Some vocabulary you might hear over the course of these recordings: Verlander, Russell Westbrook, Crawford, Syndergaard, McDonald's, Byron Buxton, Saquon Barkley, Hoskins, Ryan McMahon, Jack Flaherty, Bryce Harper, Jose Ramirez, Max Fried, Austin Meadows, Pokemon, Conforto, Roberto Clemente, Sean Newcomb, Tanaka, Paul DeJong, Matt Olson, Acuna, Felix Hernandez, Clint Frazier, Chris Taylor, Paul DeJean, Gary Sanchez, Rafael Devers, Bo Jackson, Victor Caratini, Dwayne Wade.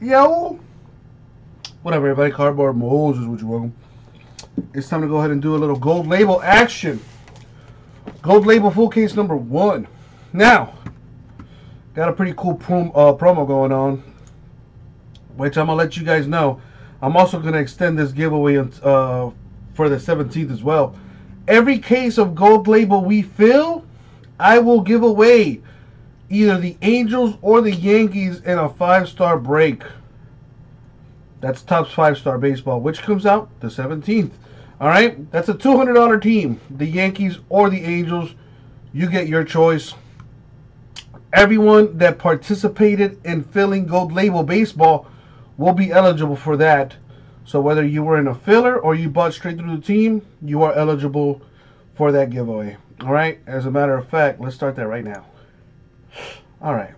Yo! Whatever, everybody. Cardboard Moses, what you welcome. It's time to go ahead and do a little Gold Label action. Gold Label full case number 1. Now, got a pretty cool promo going on, which I'm going to let you guys know. I'm also going to extend this giveaway for the 17th as well. Every case of Gold Label we fill, I will give away either the Angels or the Yankees in a 5-star break. That's Topps 5-star baseball, which comes out the 17th. All right, that's a $200 team, the Yankees or the Angels. You get your choice. Everyone that participated in filling Gold Label baseball will be eligible for that. So whether you were in a filler or you bought straight through the team, you are eligible for that giveaway. All right, as a matter of fact, let's start that right now. All right.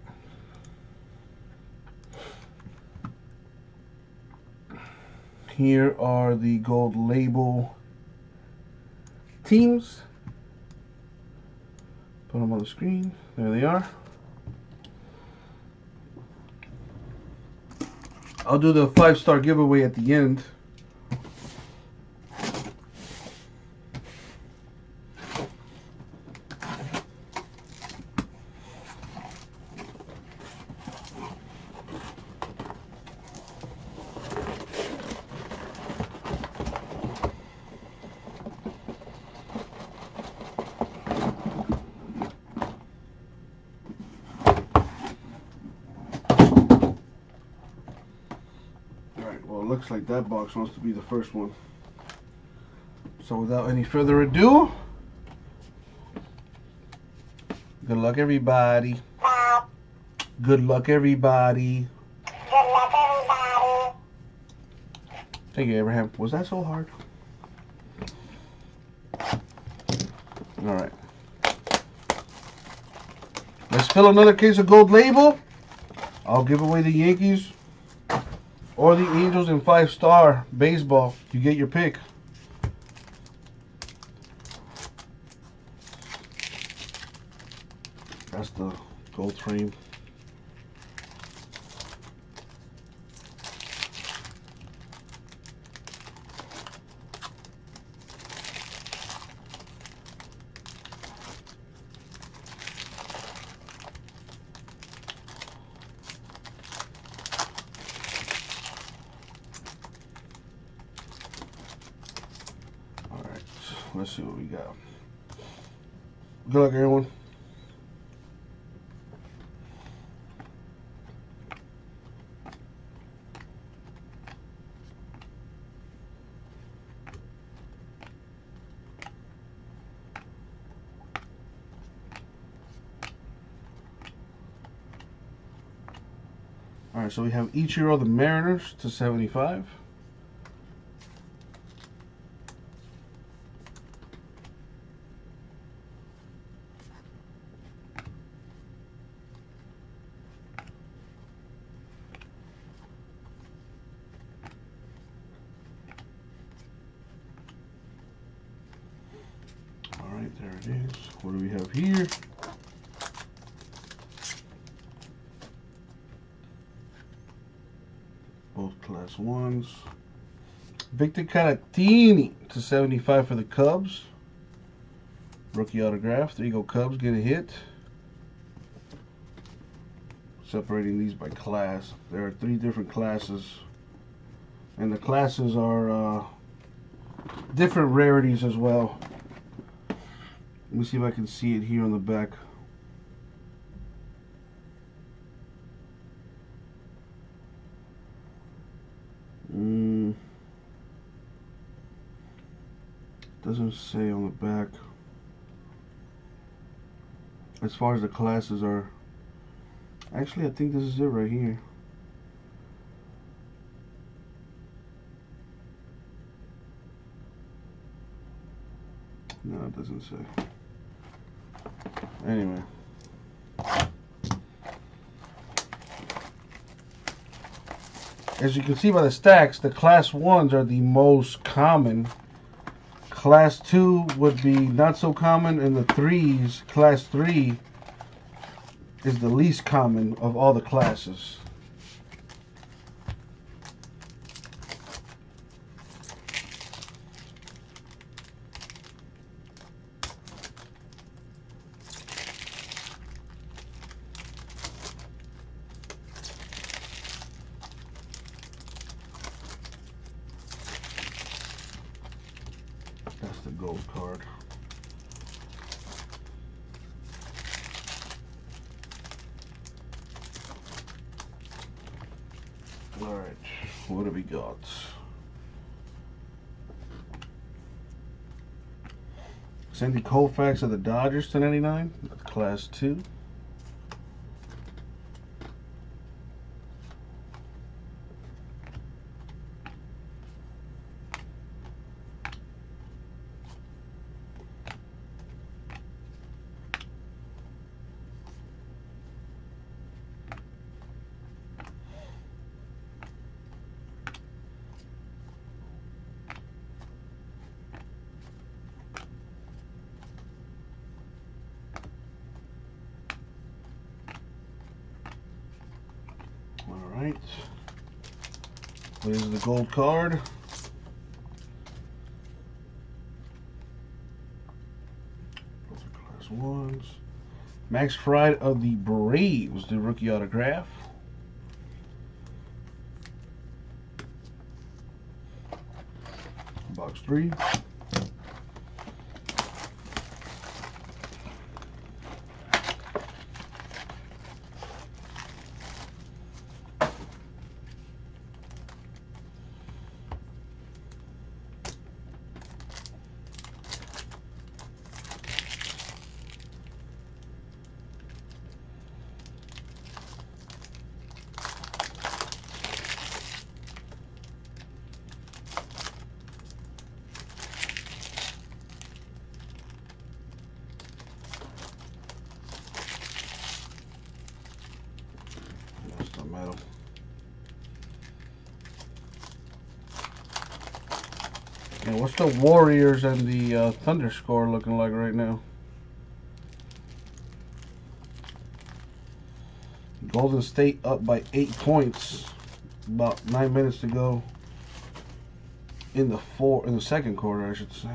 Here are the Gold Label teams. Put them on the screen. There they are. I'll do the 5-star giveaway at the end. Looks like that box wants to be the first one. So without any further ado, good luck everybody. Good luck everybody. Good luck everybody. Thank you, Abraham. Was that so hard? Alright. Let's fill another case of Gold Label. I'll give away the Yankees or the Angels in 5-star baseball. You get your pick. That's the gold frame. Let's see what we got. Good luck, everyone. All right, so we have Ichiro the Mariners /75. There it is. What do we have here? Both class ones. Victor Caratini /75 for the Cubs. Rookie autograph. There you go, Cubs. Get a hit. Separating these by class. There are 3 different classes. And the classes are different rarities as well. Let me see if I can see it here on the back. Doesn't say on the back. As far as the classes are. Actually, I think this is it right here. No, it doesn't say. Anyway, as you can see by the stacks, the class 1s are the most common. Class 2 would be not so common, and the 3s, class 3 is the least common of all the classes. the gold card. All right, what have we got? Sandy Koufax of the Dodgers /99, Class 2. There's the gold card. Those are Class 1s. Max Fried of the Braves, the rookie autograph. Box 3. And what's the Warriors and the Thunder score looking like right now? Golden State up by 8 points, about 9 minutes to go in the second quarter, I should say.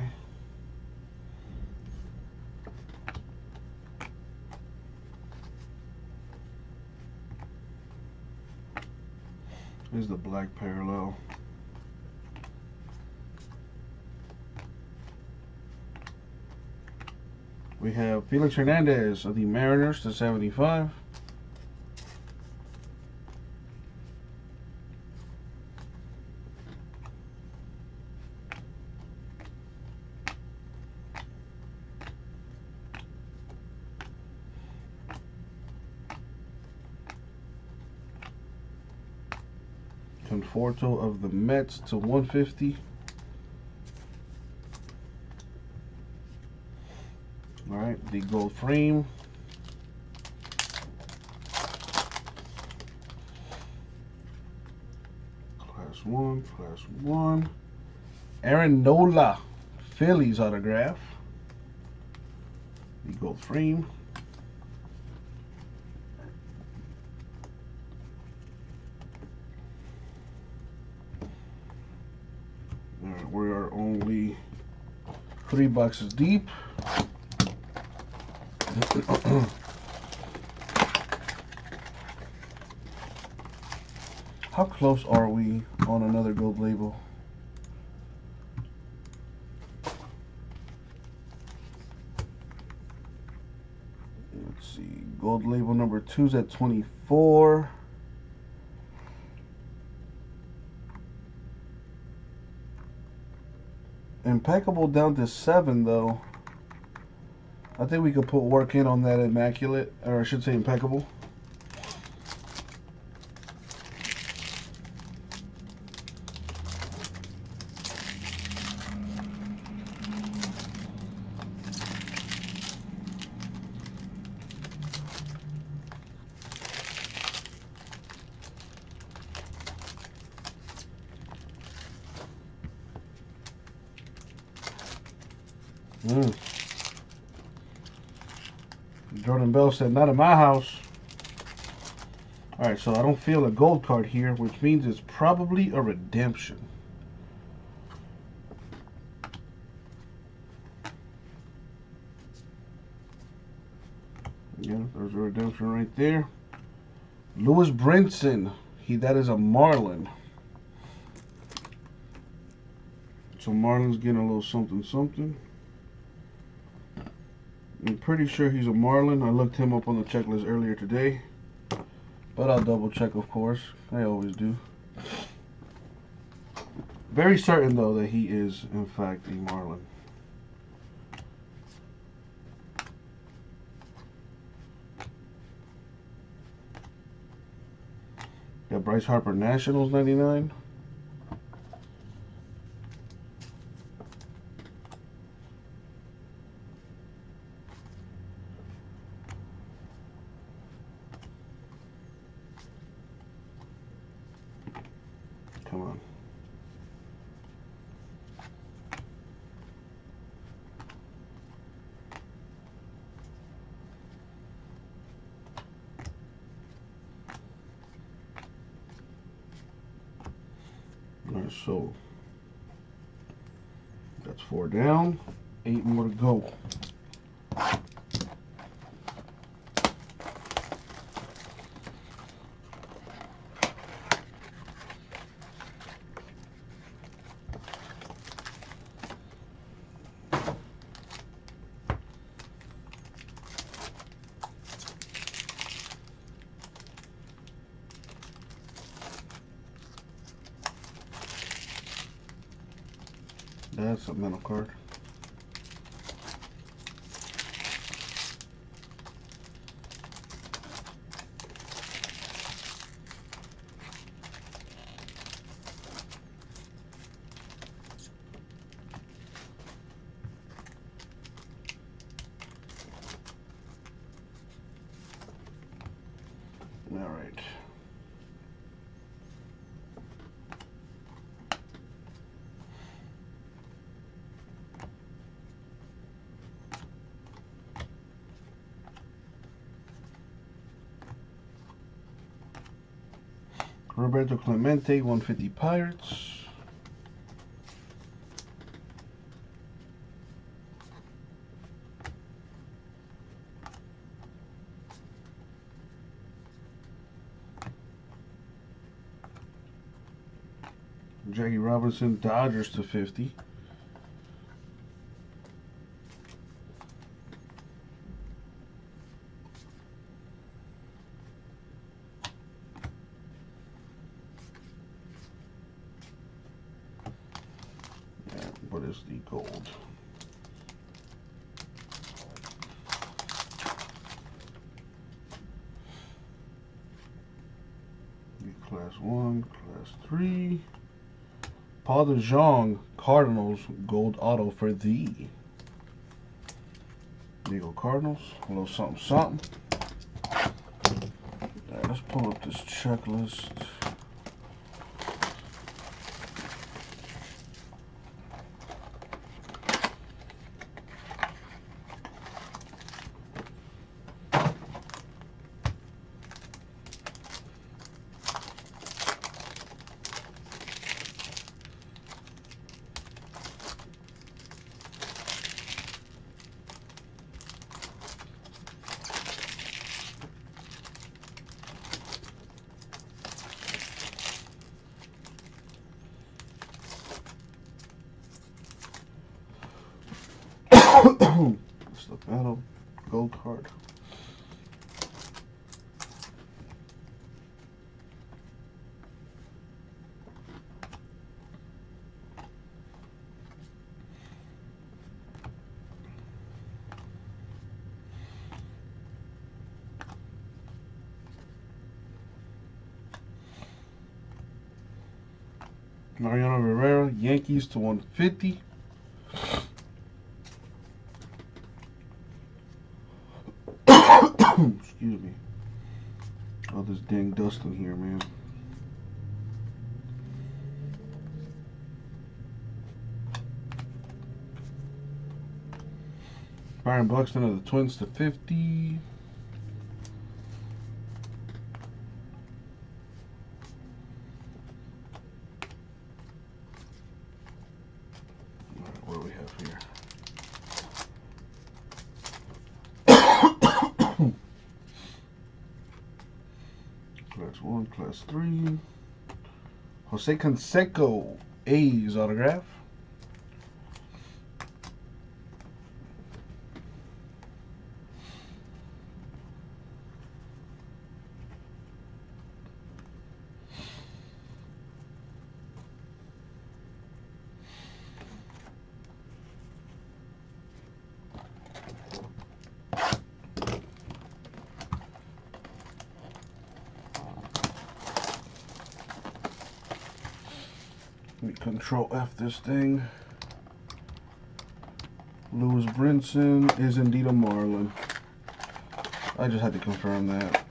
Here's the black parallel. We have Felix Hernandez of the Mariners /75. Conforto of the Mets /150. The gold frame. Class 1. Aaron Nola, Phillies autograph. The gold frame. All right, we are only 3 boxes deep. How close are we on another gold label? Let's see. Gold label number 2's at 24. Impeccable down to 7 though. I think we could put work in on that immaculate, or I should say impeccable. Jordan Bell said, not in my house. Alright, so I don't feel a gold card here, which means it's probably a redemption. Yeah, there's a redemption right there. Lewis Brinson, that is a Marlin. So Marlins getting a little something something. I'm pretty sure he's a Marlin. I looked him up on the checklist earlier today, but I'll double check, of course. I always do. Very certain though that he is in fact a Marlin. Got Bryce Harper, Nationals, 99. Come on. So that's 4 down, 8 more to go. That's a mental card. All right. Roberto Clemente, 150 Pirates. Jackie Robinson, Dodgers /50. Is the gold. Class 1, Class 3. Paul DeJong, Cardinals, gold auto for thee. There you go, Cardinals. A little something, something. All right, let's pull up this checklist. It's the battle gold card. Mariano Rivera, Yankees /150. Excuse me. All this dang dust in here, man. Byron Buxton of the Twins /50. What do we have here? Class 1, Class 3. Jose Canseco, A's autograph. Let me control F this thing. Lewis Brinson is indeed a Marlin. I just had to confirm that.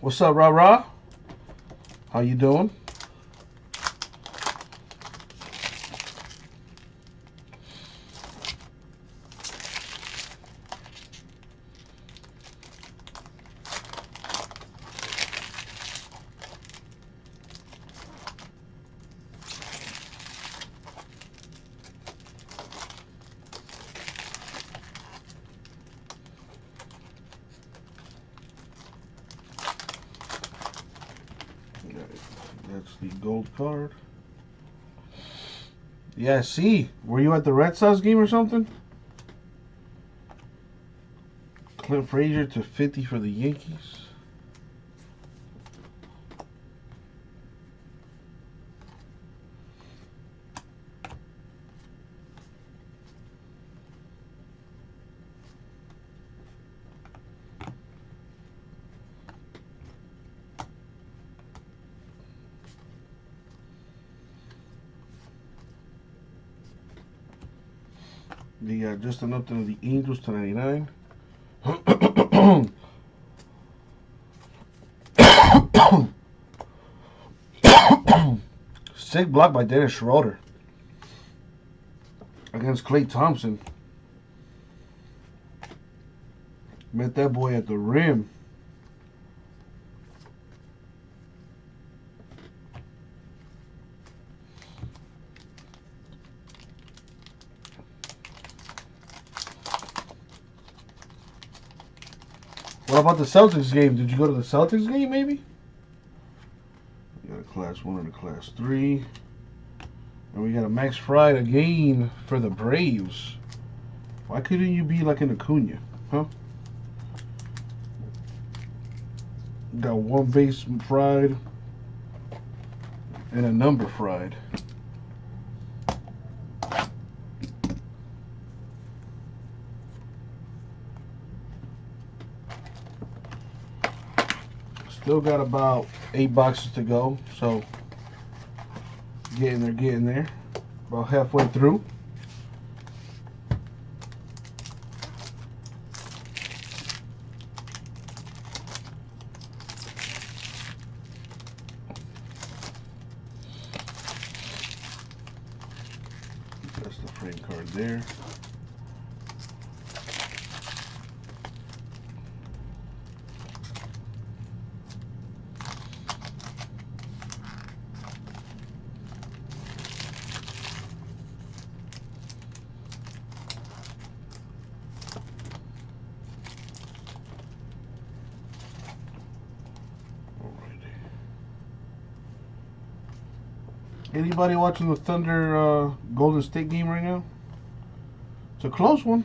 What's up, Ra-Ra? How you doing? That's the gold card. Yeah, see, were you at the Red Sox game or something? Clint Frazier /50 for the Yankees. Justin Upton of the Angels /99. Sick block by Dennis Schroeder against Klay Thompson. Met that boy at the rim. About the Celtics game, did you go to the Celtics game? Maybe we got a class 1 and a class 3, and we got a Max Fried again for the Braves. Why couldn't you be like an Acuna, huh? Got one base fried and a number fried. Still got about 8 boxes to go, so getting there. About halfway through. That's the frame card there. Anybody watching the Thunder Golden State game right now? It's a close one.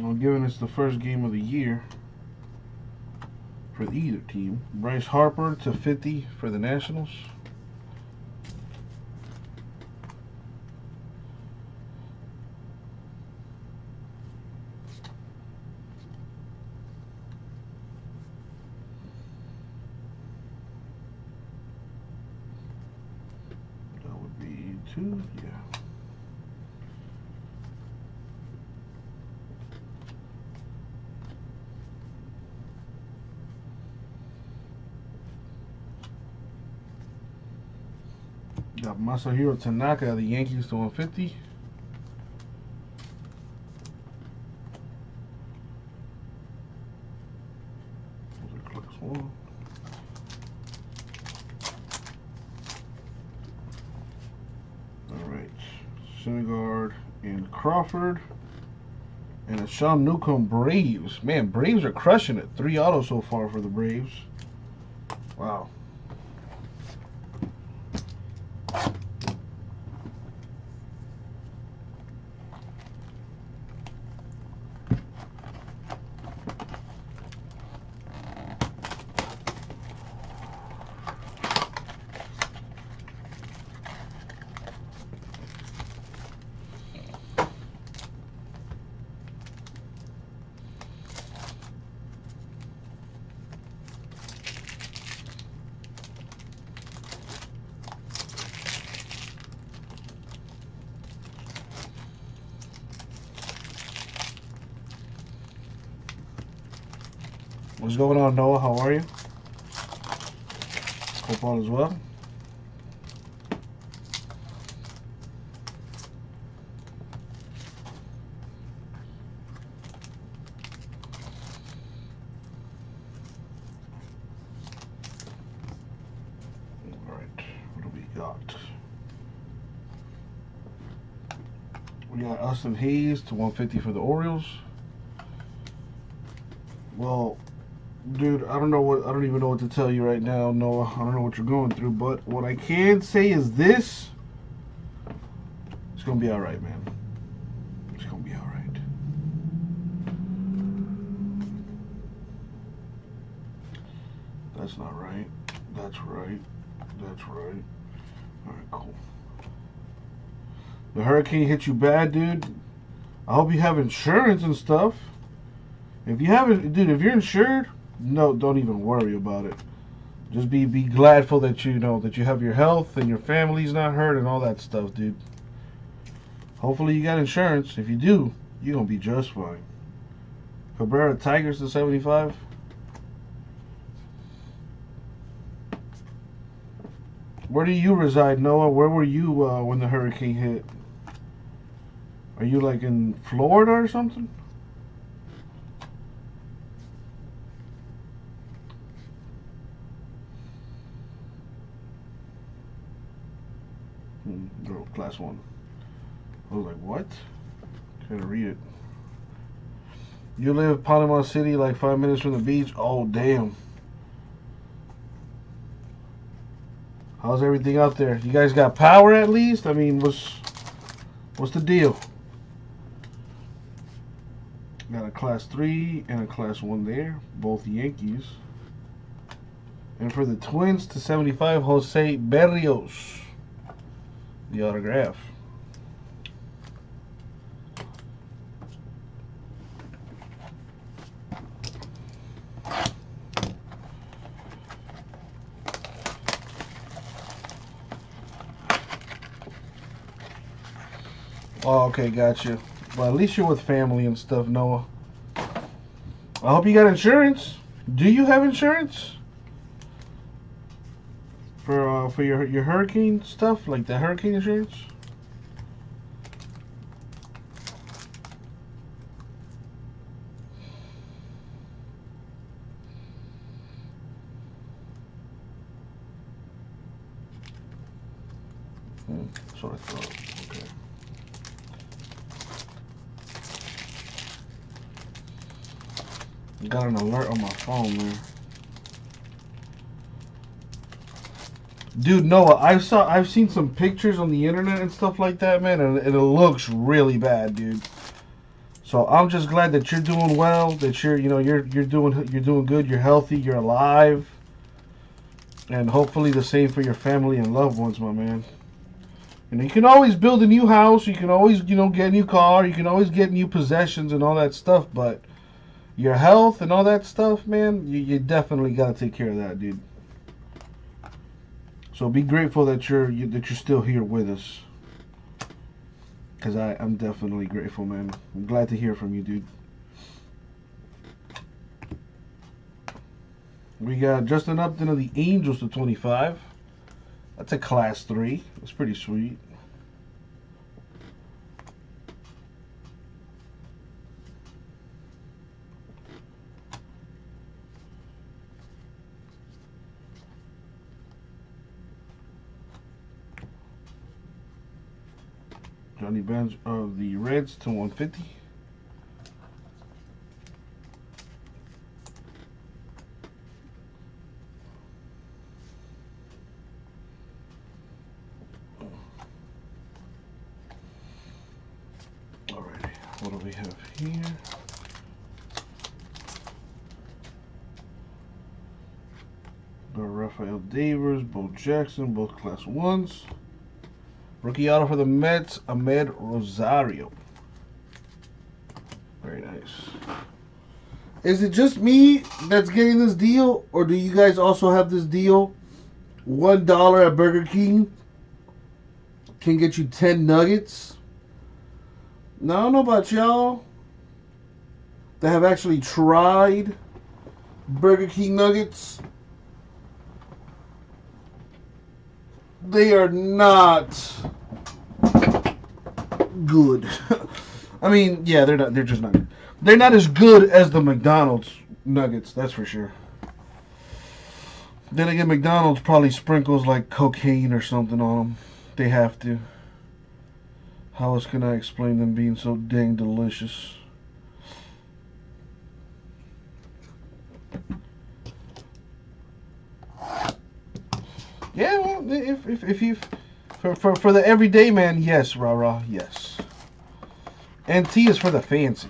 Well, given it's the first game of the year for either team. Bryce Harper /50 for the Nationals. Got Masahiro Tanaka of the Yankees /150. Alright. Syndergaard and Crawford. And a Sean Newcomb Braves. Man, Braves are crushing it. 3 autos so far for the Braves. Wow. What's going on, Noah? How are you? Hope all is well. Austin Hayes to 150 for the Orioles. Well, dude, I don't even know what to tell you right now, Noah. I don't know what you're going through, but what I can say is this: it's gonna be all right, man. It's gonna be all right. That's not right. That's right. That's right. All right, cool. The hurricane hit you bad, dude. I hope you have insurance and stuff. If you haven't, dude, if you're insured, no, don't even worry about it. Just be gladful that you know that you have your health and your family's not hurt and all that stuff, dude. Hopefully you got insurance. If you do, you're gonna be just fine. Cabrera Tigers to 75. Where do you reside, Noah? Where were you when the hurricane hit? Are you like in Florida or something? Girl, class one. I was like, what? Gotta read it. You live Panama City, like 5 minutes from the beach. Oh, damn. How's everything out there? You guys got power at least? I mean, what's the deal? Got a class 3 and a class 1 there. Both Yankees. And for the Twins to 75, Jose Berrios. The autograph. Oh, okay, gotcha. Well, at least you're with family and stuff, Noah. I hope you got insurance. Do you have insurance for your hurricane stuff, like the hurricane insurance? That's what I thought. Got an alert on my phone, man. Dude, Noah, I've seen some pictures on the internet and stuff like that, man, and it looks really bad, dude. So I'm just glad that you're doing well, that you're doing good, you're healthy, you're alive, and hopefully the same for your family and loved ones, my man. And you can always build a new house, you can always get a new car, you can always get new possessions and all that stuff, but your health and all that stuff, man, you definitely gotta take care of that, dude. So be grateful that you're still here with us, because I'm definitely grateful, man. I'm glad to hear from you, dude. We got Justin Upton of the Angels to 25. That's a class 3. That's pretty sweet. Johnny Bench of the Reds to 150. Alrighty, what do we have here? Got Rafael Devers, Bo Jackson, both class 1s. Rookie auto for the Mets, Amed Rosario. Very nice. Is it just me that's getting this deal, or do you guys also have this deal? $1 at Burger King can get you 10 nuggets. Now, I don't know about y'all that have actually tried Burger King nuggets, they are not good. I mean, yeah, they're not. They're just not. They're not as good as the McDonald's nuggets. That's for sure. Then again, McDonald's probably sprinkles like cocaine or something on them. They have to. How else can I explain them being so dang delicious? Yeah, well, if you for the everyday man, yes, rah-rah, yes. And T is for the fancy.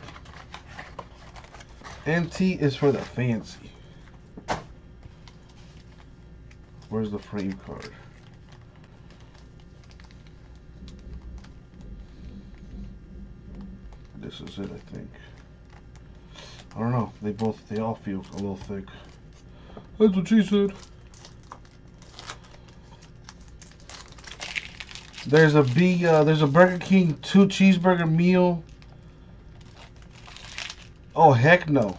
And T is for the fancy. Where's the frame card? This is it, I think. I don't know. They all feel a little thick. That's what she said. There's a there's a Burger King 2 cheeseburger meal. Oh, heck no.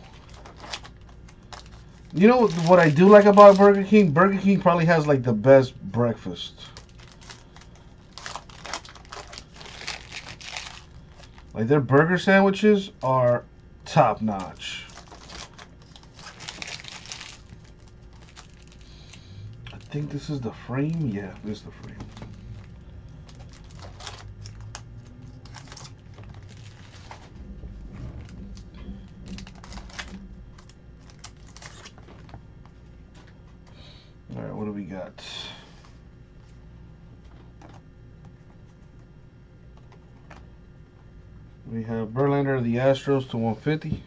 You know what I do like about Burger King? Burger King probably has like the best breakfast. Like their burger sandwiches are top notch. I think this is the frame. Yeah, this is the frame. We have Verlander of the Astros to 150.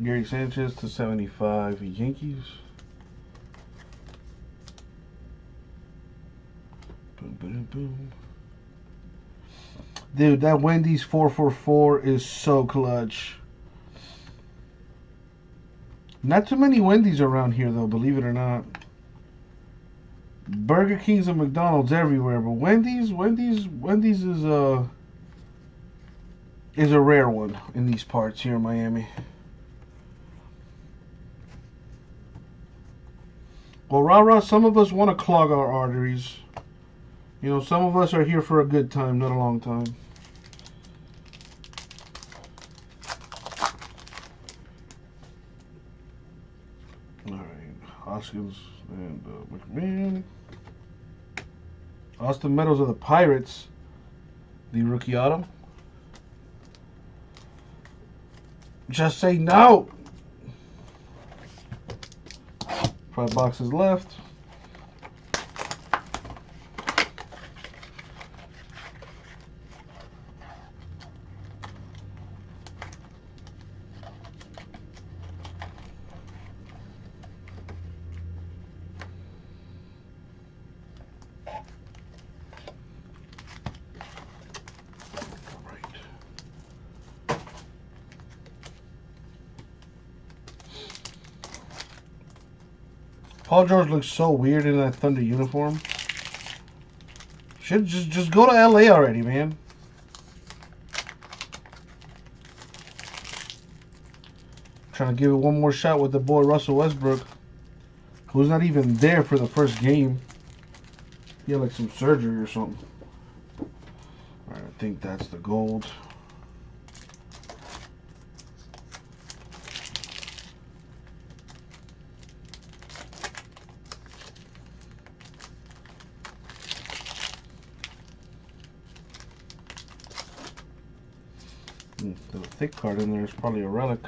Gary Sanchez to 75 Yankees. Boom, boom, boom. Dude, that Wendy's 444 is so clutch. Not too many Wendy's around here, though, believe it or not. Burger King's and McDonald's everywhere, but Wendy's is a rare one in these parts here in Miami. Well, rah-rah, some of us want to clog our arteries. You know, some of us are here for a good time, not a long time. All right, Hoskins and McMahon. Austin Meadows of the Pirates, the rookie auto. Just say no! 5 boxes left. Paul George looks so weird in that Thunder uniform. Should just go to LA already, man. Trying to give it one more shot with the boy Russell Westbrook, who's not even there for the first game. He had like some surgery or something. All right, I think that's the gold. There's a thick card in there, it's probably a relic.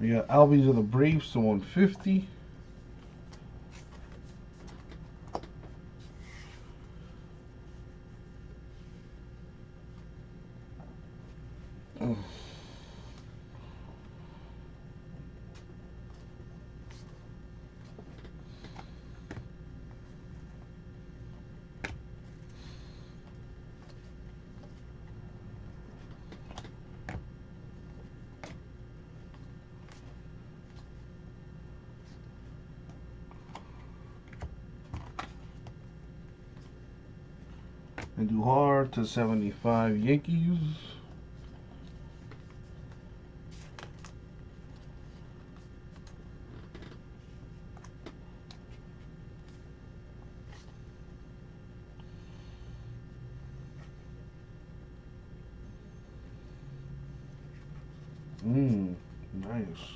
We got Albies of the Braves to 150. And Duhar /75 Yankees. Nice.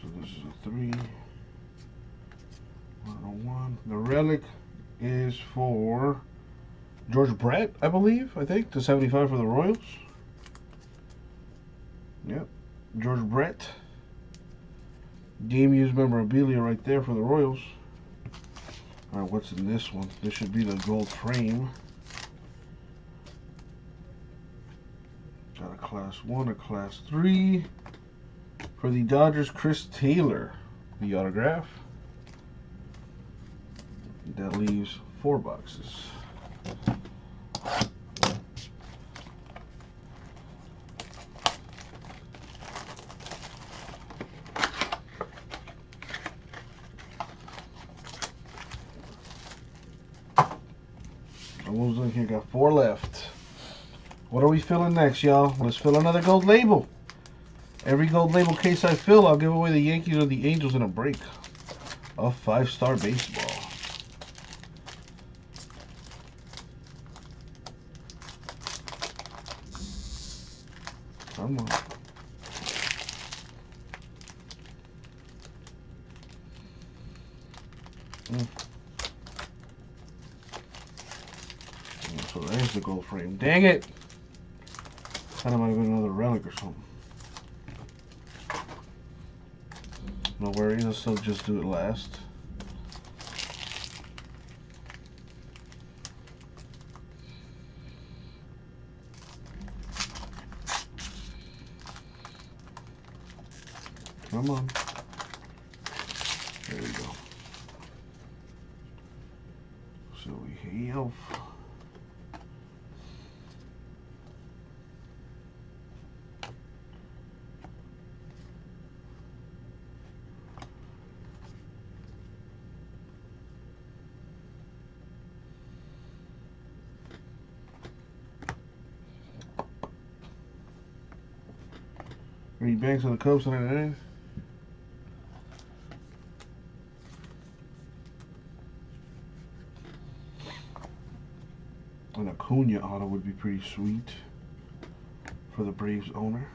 So this is a 3. 101. The relic is for George Brett, I believe. I think /75 for the Royals. Yep, George Brett. Game used memorabilia right there for the Royals. All right, what's in this one? This should be the gold frame. Got a Class 1, a Class 3 for the Dodgers. Chris Taylor, the autograph. That leaves 4 boxes. Almost done here. Got 4 left. What are we filling next, y'all? Let's fill another gold label. Every gold label case I fill, I'll give away the Yankees or the Angels in a break of 5-star baseball. Come on. So there's the gold frame. Dang it! Thought I might have been another relic or something. No worries, I'll still just do it last. Come on. There we go. So we have Reed Banks on the Cubs /99. An Acuna auto would be pretty sweet for the Braves owner.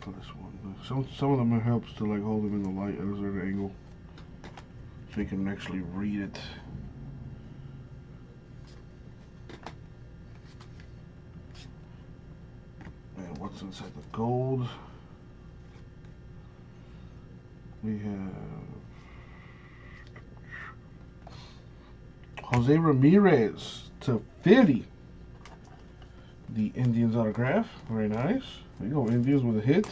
Plus 1. Some of them helps to like hold them in the light at a certain angle. They can actually read it. And what's inside the gold? We have Jose Ramirez /50. The Indians autograph. Very nice. There you go, Indians with a hit.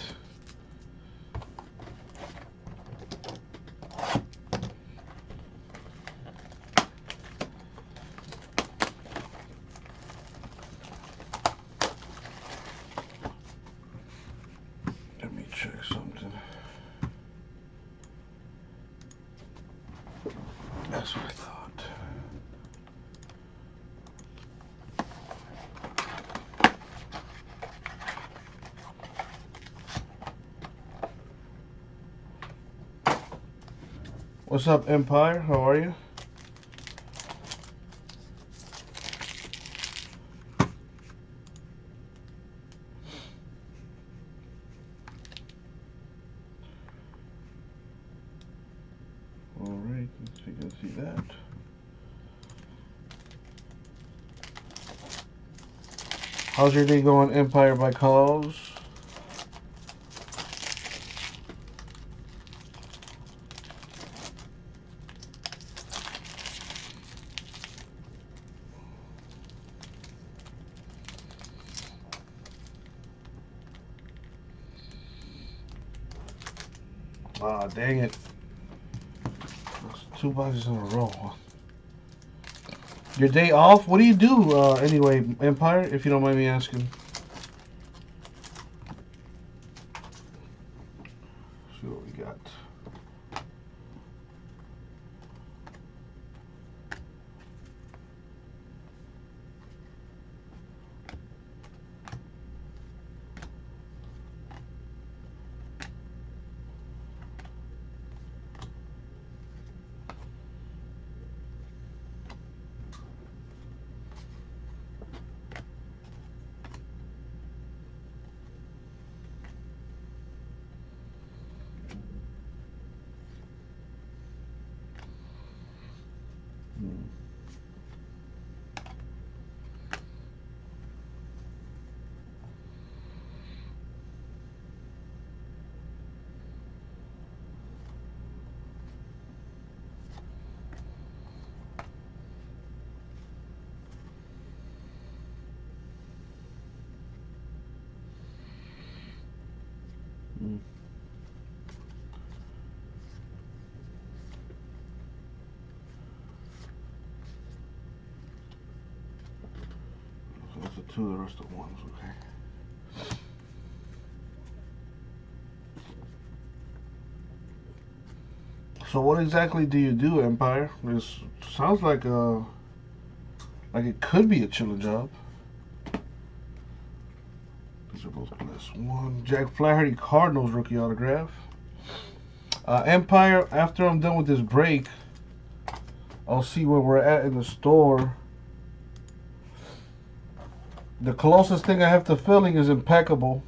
That's what I thought. What's up, Empire? How are you? How's your day going, Empire by Calls? Ah, dang it. 2 boxes in a row. Your day off? What do you do anyway, Empire, if you don't mind me asking? Let's see what we got. Two of the rest of the ones, okay. So what exactly do you do, Empire? This sounds like a, like it could be a chilling job. These are both class one. Jack Flaherty, Cardinals rookie autograph. Empire, after I'm done with this break, I'll see where we're at in the store. The closest thing I have to filling is Impeccable.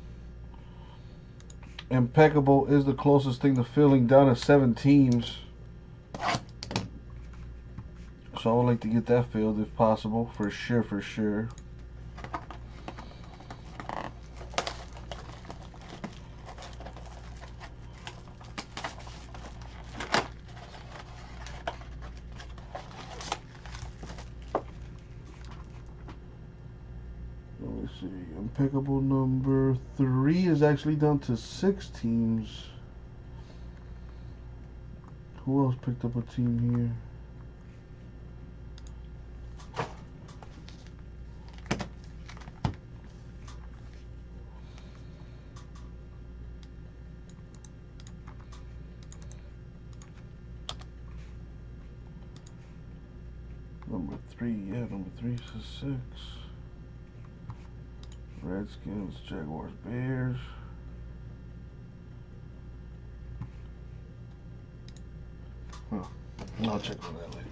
Impeccable is the closest thing to filling down to 7 teams. So I would like to get that filled if possible, for sure, for sure. Impeccable number 3 is actually down to 6 teams. Who else picked up a team here? Number 3, yeah, number 3 to 6. Redskins, Jaguars, Bears. Huh. I'll check on that later.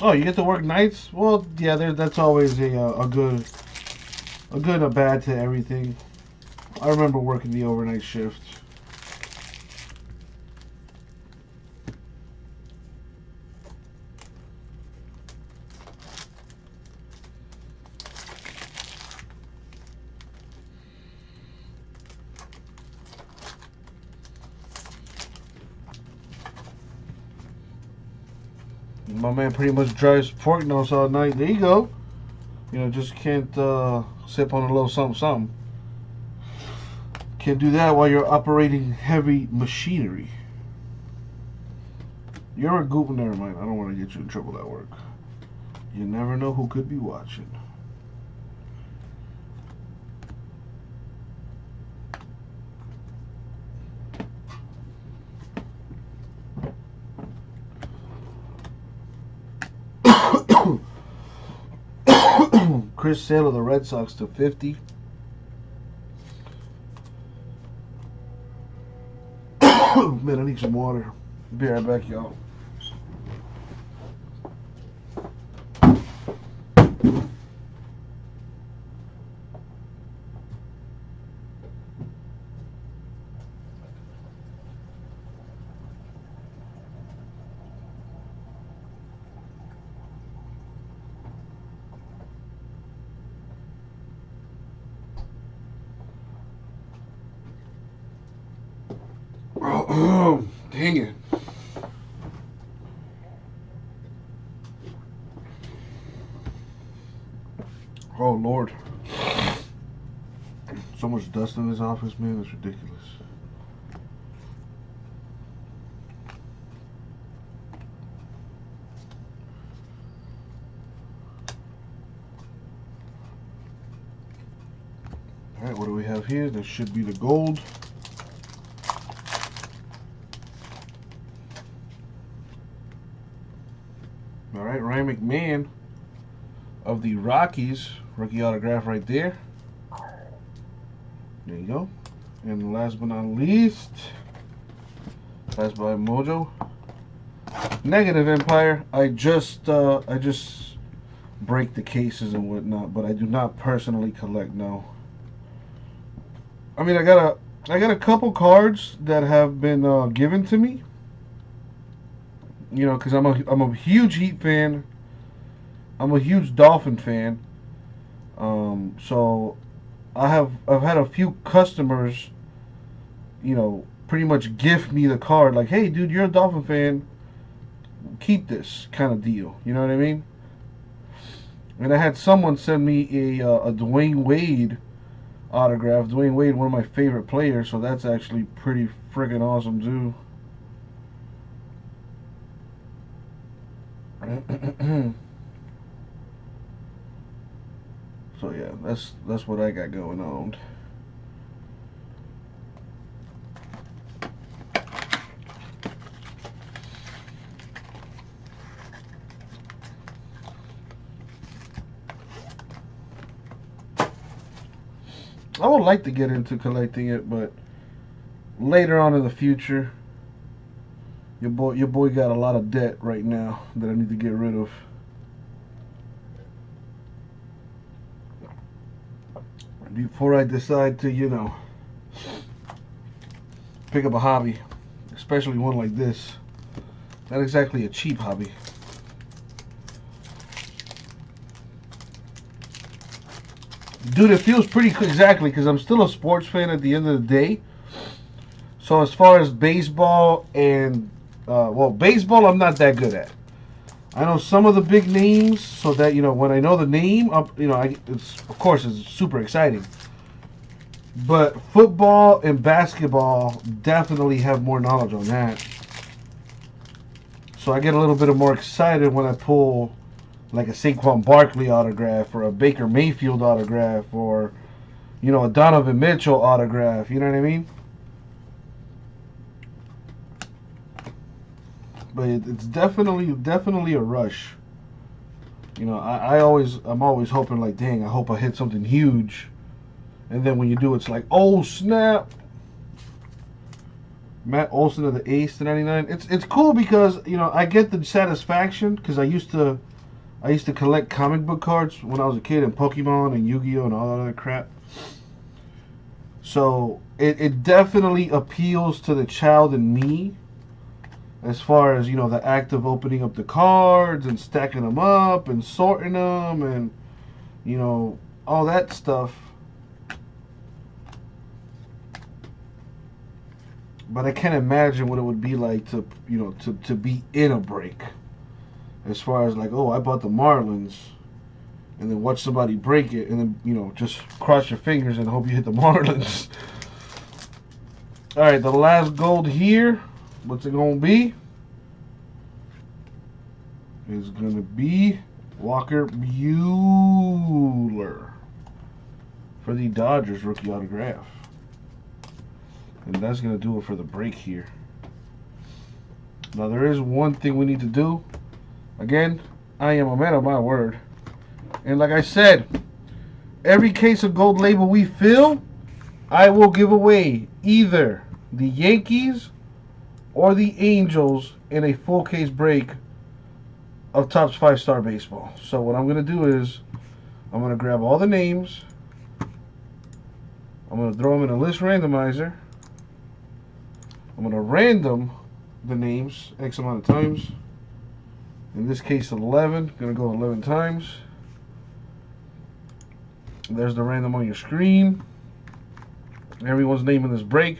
Oh, you get to work nights? Well, yeah, that's always a good and a bad to everything. I remember working the overnight shift. My man pretty much drives pork nose all night. There you go. You know, just can't sip on a little something. Can't do that while you're operating heavy machinery. You're a goop. Never mind. I don't want to get you in trouble at work. You never know who could be watching. Chris Taylor of the Red Sox to 50. Man, I need some water. Be right back, y'all. Dust in his office, man, it's ridiculous. All right, what do we have here? This should be the gold. All right, Ryan McMahon of the Rockies, rookie autograph right there. There you go. And last but not least, last by Mojo, Negative Empire. I just break the cases and whatnot, but I do not personally collect. No. I mean, I got a couple cards that have been given to me. You know, because I'm a huge Heat fan. I'm a huge Dolphin fan. So I've had a few customers, you know, pretty much gift me the card like, hey dude, you're a Dolphin fan, keep this kind of deal, you know what I mean? And I had someone send me a Dwayne Wade autograph. Dwayne Wade, one of my favorite players, so that's actually pretty friggin' awesome too. So yeah, that's what I got going on. I would like to get into collecting it, but later on in the future. Your boy got a lot of debt right now that I need to get rid of. Before I decide to, you know, pick up a hobby, especially one like this. Not exactly a cheap hobby. Dude, it feels pretty cool, exactly, because I'm still a sports fan at the end of the day. So as far as baseball and, well, baseball I'm not that good at. I know some of the big names, so that, you know, when I know the name, of course, it's super exciting. But football and basketball, definitely have more knowledge on that. So I get a little bit more excited when I pull, like, a Saquon Barkley autograph or a Baker Mayfield autograph or, you know, a Donovan Mitchell autograph. You know what I mean? But it's definitely a rush. You know, I'm always hoping like, dang, I hope I hit something huge. And then when you do, it's like, oh snap! Matt Olson of the Ace to 99. It's cool because, you know, I get the satisfaction because I used to collect comic book cards when I was a kid, and Pokemon and Yu-Gi-Oh and all that other crap. So it definitely appeals to the child in me. As far as, you know, the act of opening up the cards and stacking them up and sorting them and, you know, all that stuff. But I can't imagine what it would be like to, you know, to be in a break. As far as like, oh, I bought the Marlins, and then watch somebody break it and then, you know, just cross your fingers and hope you hit the Marlins. All right, the last gold here. What's it gonna be? It's gonna be Walker Buehler for the Dodgers rookie autograph. And that's gonna do it for the break here. Now there is one thing we need to do. Again, I am a man of my word. And like I said, every case of Gold Label we fill, I will give away either the Yankees or the Angels in a full case break of Topps 5-Star Baseball. So what I'm going to do is I'm going to grab all the names. I'm going to throw them in a list randomizer. I'm going to random the names X amount of times. In this case 11. Going to go 11 times. There's the random on your screen. Everyone's name in this break.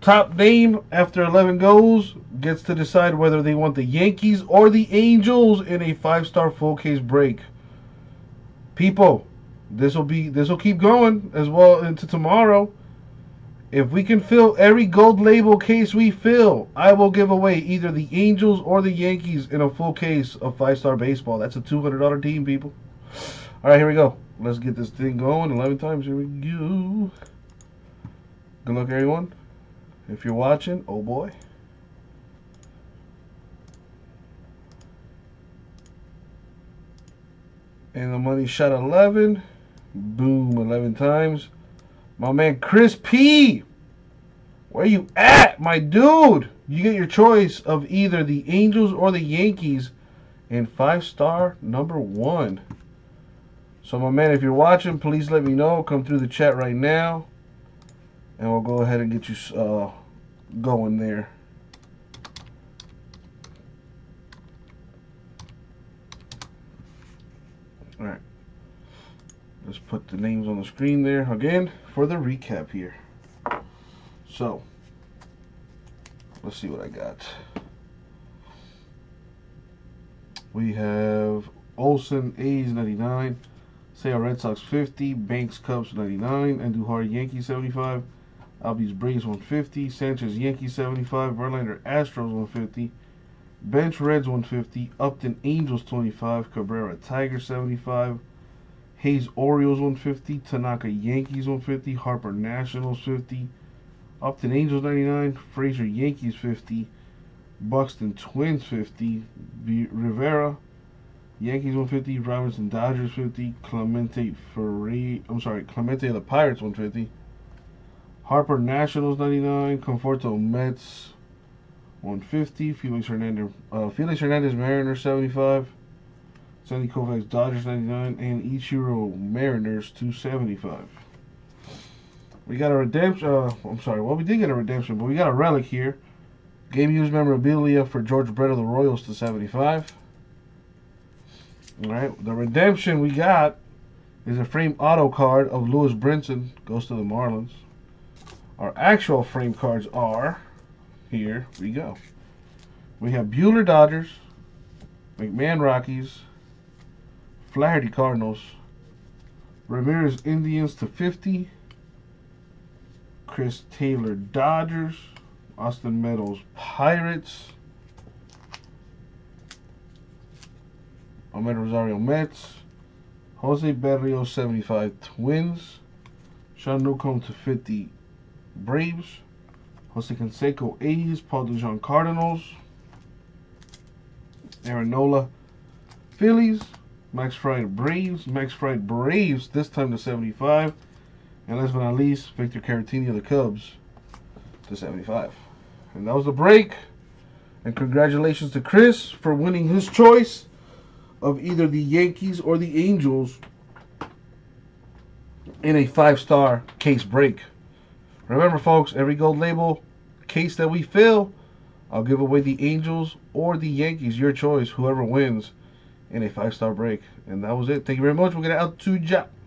Top name after 11 goes gets to decide whether they want the Yankees or the Angels in a 5-star full case break. People, this will keep going as well into tomorrow. If we can fill every Gold Label case we fill, I will give away either the Angels or the Yankees in a full case of 5-Star Baseball. That's a $200 team, people. All right, here we go. Let's get this thing going 11 times. Here we go. Good luck, everyone. If you're watching, oh boy. And the money shot 11. Boom, 11 times. My man Chris P. Where you at, my dude? You get your choice of either the Angels or the Yankees in 5-star number 1. So, my man, if you're watching, please let me know. Come through the chat right now. And we'll go ahead and get you going there. All right. Let's put the names on the screen there again for the recap here. So, let's see what I got. We have Olsen, A's, 99. Sale Red Sox 50, Banks Cubs 99, and Duhar Yankees 75, Albies Braves 150, Sanchez Yankees 75, Verlander Astros 150, Bench Reds 150, Upton Angels 25, Cabrera Tigers 75, Hayes Orioles 150, Tanaka Yankees 150, Harper Nationals 50, Upton Angels 99, Frazier Yankees 50, Buxton Twins 50, Rivera Yankees 150, Robinson Dodgers 50, Clemente of the Pirates 150, Harper Nationals 99, Conforto Mets 150, Felix Hernandez Mariners 75, Sandy Koufax Dodgers 99, and Ichiro Mariners 275. We got a redemption. We did get a redemption, but we got a relic here. Game used memorabilia for George Brett of the Royals to 75. All right, the redemption we got is a frame auto card of Lewis Brinson, goes to the Marlins. Our actual frame cards are, here we go. We have Buehler Dodgers, McMahon Rockies, Flaherty Cardinals, Ramirez Indians to 50, Chris Taylor Dodgers, Austin Meadows Pirates, Amed Rosario Mets, Jose Berrios 75 Twins, Sean Newcomb to 50 Braves, Jose Canseco A's, Paul DeJean Cardinals, Aaron Nola Phillies, Max Fried Braves this time to 75, and last but not least, Victor Caratini of the Cubs to 75. And that was the break. And congratulations to Chris for winning his choice of either the Yankees or the Angels in a 5-star case break. Remember, folks, every gold label case that we fill, I'll give away the Angels or the Yankees, your choice, whoever wins in a 5-star break. And that was it. Thank you very much. We'll get out to Jack.